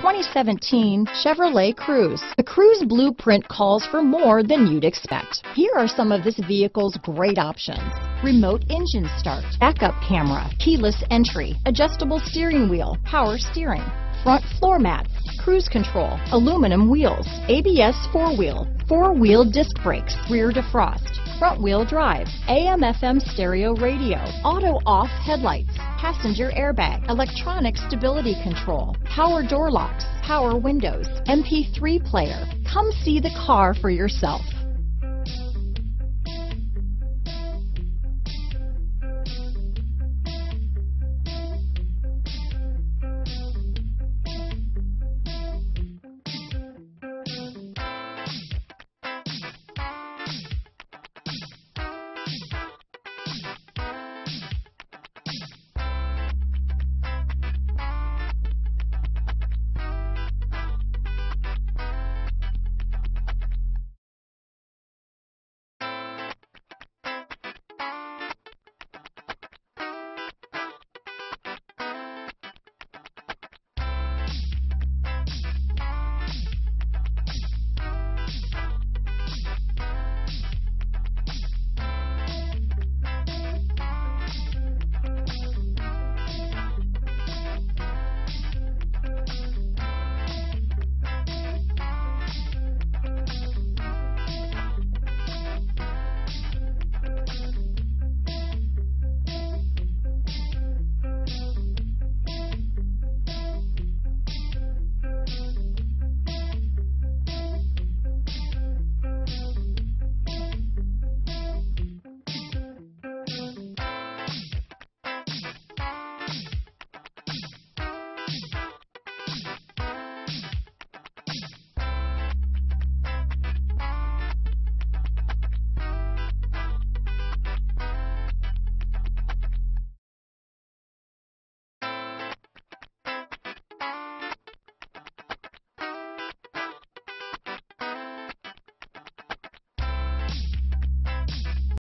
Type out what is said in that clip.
2017 Chevrolet Cruze. The Cruze blueprint calls for more than you'd expect. Here are some of this vehicle's great options: remote engine start, backup camera, keyless entry, adjustable steering wheel, power steering, front floor mats, cruise control, aluminum wheels, ABS four-wheel disc brakes, rear defrost, front-wheel drive, AM/FM stereo radio, auto-off headlights, passenger airbag, electronic stability control, power door locks, power windows, MP3 player. Come see the car for yourself.